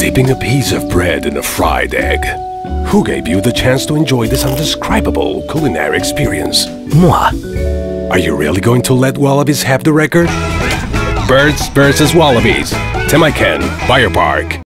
dipping a piece of bread in a fried egg. Who gave you the chance to enjoy this indescribable culinary experience? Moi. Are you really going to let wallabies have the record? Birds versus wallabies. Temaiken Bioparque.